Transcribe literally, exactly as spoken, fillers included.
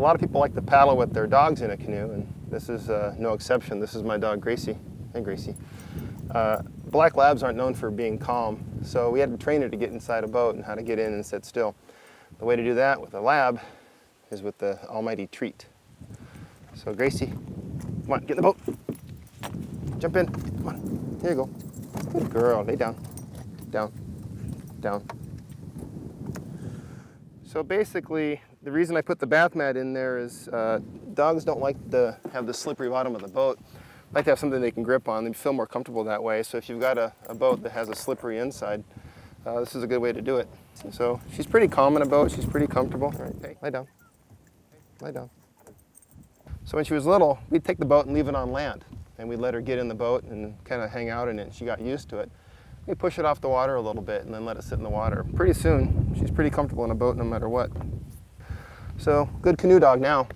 A lot of people like to paddle with their dogs in a canoe, and this is uh, no exception. This is my dog Gracie. Hey Gracie. Uh, black labs aren't known for being calm, so we had to train her to get inside a boat and how to get in and sit still. The way to do that with a lab is with the almighty treat. So Gracie, come on, get in the boat. Jump in, come on, here you go. Good girl, lay down, down, down. So basically, the reason I put the bath mat in there is uh, dogs don't like to have the slippery bottom of the boat. They like to have something they can grip on. They feel more comfortable that way. So if you've got a, a boat that has a slippery inside, uh, this is a good way to do it. So she's pretty calm in a boat. She's pretty comfortable. All right, hey, lay down, lay down. So when she was little, we'd take the boat and leave it on land. And we'd let her get in the boat and kind of hang out in it. And she got used to it. We push it off the water a little bit and then let it sit in the water. Pretty soon, she's pretty comfortable in a boat no matter what. So, good canoe dog now.